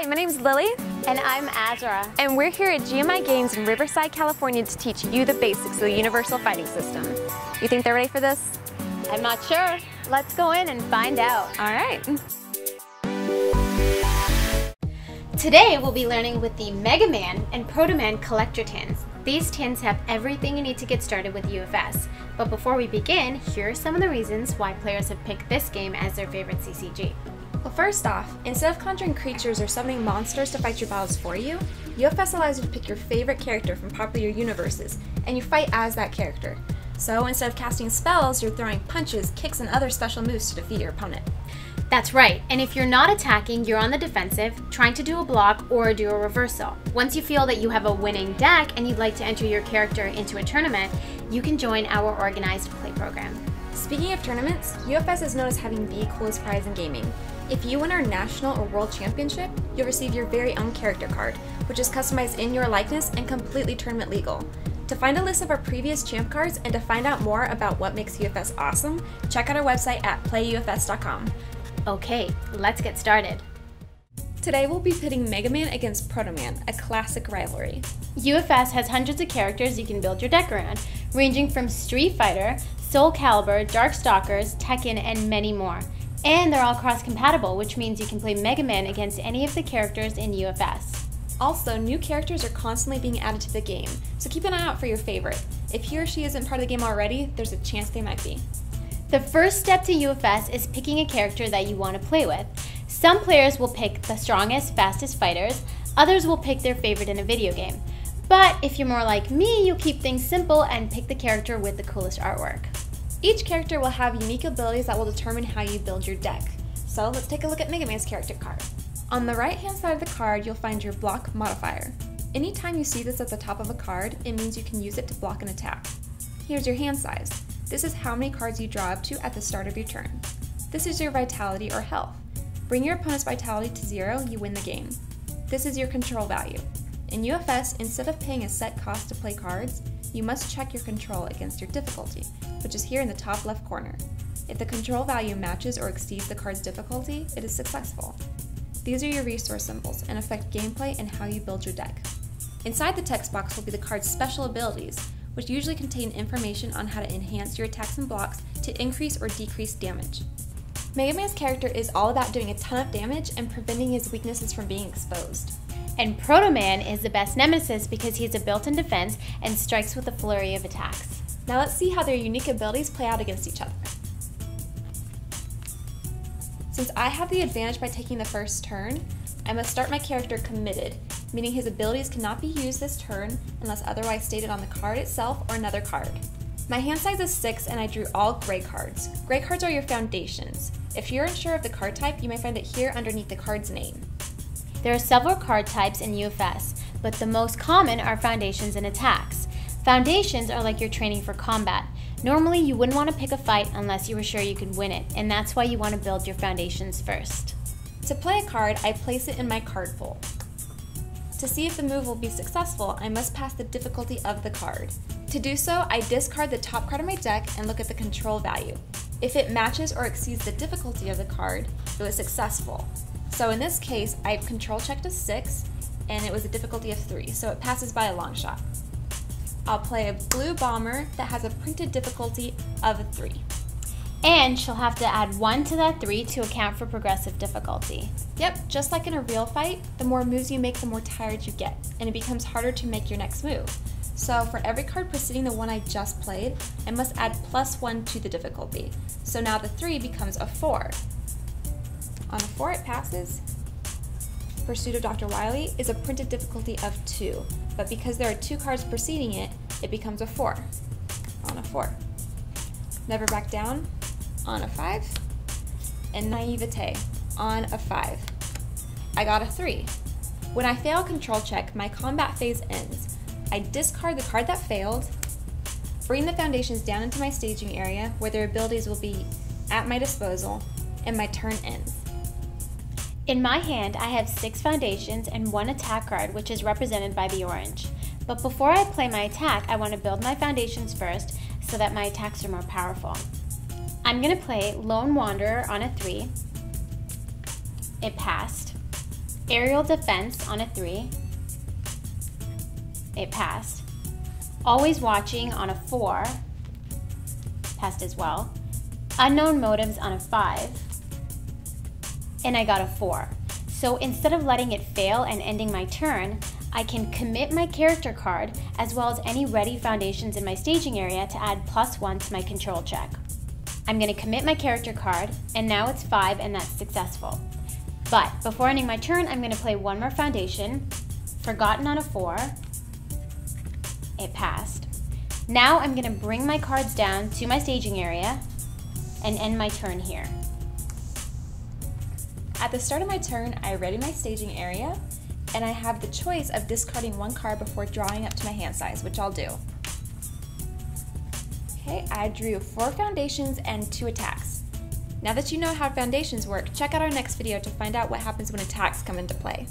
Hi, my name's Lily. And I'm Azra. And we're here at GMI Games in Riverside, California to teach you the basics of the Universal Fighting System. You think they're ready for this? I'm not sure. Let's go in and find out. All right. Today we'll be learning with the Mega Man and Proto Man collector tins. These tins have everything you need to get started with UFS. But before we begin, here are some of the reasons why players have picked this game as their favorite CCG. Well, first off, instead of conjuring creatures or summoning monsters to fight your battles for you, UFS allows you to pick your favorite character from popular universes, and you fight as that character. So instead of casting spells, you're throwing punches, kicks, and other special moves to defeat your opponent. That's right, and if you're not attacking, you're on the defensive, trying to do a block or do a reversal. Once you feel that you have a winning deck and you'd like to enter your character into a tournament, you can join our organized play program. Speaking of tournaments, UFS is known as having the coolest prize in gaming. If you win our national or world championship, you'll receive your very own character card, which is customized in your likeness and completely tournament legal. To find a list of our previous champ cards and to find out more about what makes UFS awesome, check out our website at playufs.com. Okay, let's get started. Today we'll be pitting Mega Man against Proto Man, a classic rivalry. UFS has hundreds of characters you can build your deck around, ranging from Street Fighter, Soul Calibur, Darkstalkers, Tekken, and many more. And they're all cross-compatible, which means you can play Mega Man against any of the characters in UFS. Also, new characters are constantly being added to the game, so keep an eye out for your favorite. If he or she isn't part of the game already, there's a chance they might be. The first step to UFS is picking a character that you want to play with. Some players will pick the strongest, fastest fighters, others will pick their favorite in a video game. But if you're more like me, you'll keep things simple and pick the character with the coolest artwork. Each character will have unique abilities that will determine how you build your deck. So let's take a look at Mega Man's character card. On the right-hand side of the card, you'll find your block modifier. Anytime you see this at the top of a card, it means you can use it to block an attack. Here's your hand size. This is how many cards you draw up to at the start of your turn. This is your vitality or health. Bring your opponent's vitality to 0, you win the game. This is your control value. In UFS, instead of paying a set cost to play cards, you must check your control against your difficulty, which is here in the top left corner. If the control value matches or exceeds the card's difficulty, it is successful. These are your resource symbols and affect gameplay and how you build your deck. Inside the text box will be the card's special abilities, which usually contain information on how to enhance your attacks and blocks to increase or decrease damage. Mega Man's character is all about doing a ton of damage and preventing his weaknesses from being exposed. And Proto Man is the best nemesis because he's a built-in defense and strikes with a flurry of attacks. Now let's see how their unique abilities play out against each other. Since I have the advantage by taking the first turn, I must start my character committed, meaning his abilities cannot be used this turn unless otherwise stated on the card itself or another card. My hand size is 6 and I drew all gray cards. Gray cards are your foundations. If you're unsure of the card type, you may find it here underneath the card's name. There are several card types in UFS, but the most common are foundations and attacks. Foundations are like your training for combat. Normally, you wouldn't want to pick a fight unless you were sure you could win it, and that's why you want to build your foundations first. To play a card, I place it in my card pool. To see if the move will be successful, I must pass the difficulty of the card. To do so, I discard the top card of my deck and look at the control value. If it matches or exceeds the difficulty of the card, it was successful. So in this case, I control checked a 6, and it was a difficulty of 3, so it passes by a long shot. I'll play a blue bomber that has a printed difficulty of a 3. And she'll have to add 1 to that 3 to account for progressive difficulty. Yep, just like in a real fight, the more moves you make, the more tired you get, and it becomes harder to make your next move. So for every card preceding the one I just played, I must add +1 to the difficulty. So now the 3 becomes a 4. On a 4 it passes. Pursuit of Dr. Wiley is a printed difficulty of 2, but because there are 2 cards preceding it, it becomes a 4. On a 4. Never Back Down, on a 5. And Naivete, on a 5. I got a 3. When I fail control check, my combat phase ends. I discard the card that failed, bring the foundations down into my staging area where their abilities will be at my disposal, and my turn ends. In my hand, I have 6 foundations and 1 attack card, which is represented by the orange. But before I play my attack, I want to build my foundations first so that my attacks are more powerful. I'm going to play Lone Wanderer on a 3. It passed. Aerial defense on a 3. It passed. Always watching on a 4. Passed as well. Unknown motives on a 5. And I got a 4. So instead of letting it fail and ending my turn, I can commit my character card as well as any ready foundations in my staging area to add +1 to my control check. I'm going to commit my character card, and now it's 5 and that's successful. But before ending my turn, I'm going to play one more foundation. Forgotten on a 4. It passed. Now I'm going to bring my cards down to my staging area and end my turn here. At the start of my turn, I ready my staging area, and I have the choice of discarding one card before drawing up to my hand size, which I'll do. Okay, I drew 4 foundations and 2 attacks. Now that you know how foundations work, check out our next video to find out what happens when attacks come into play.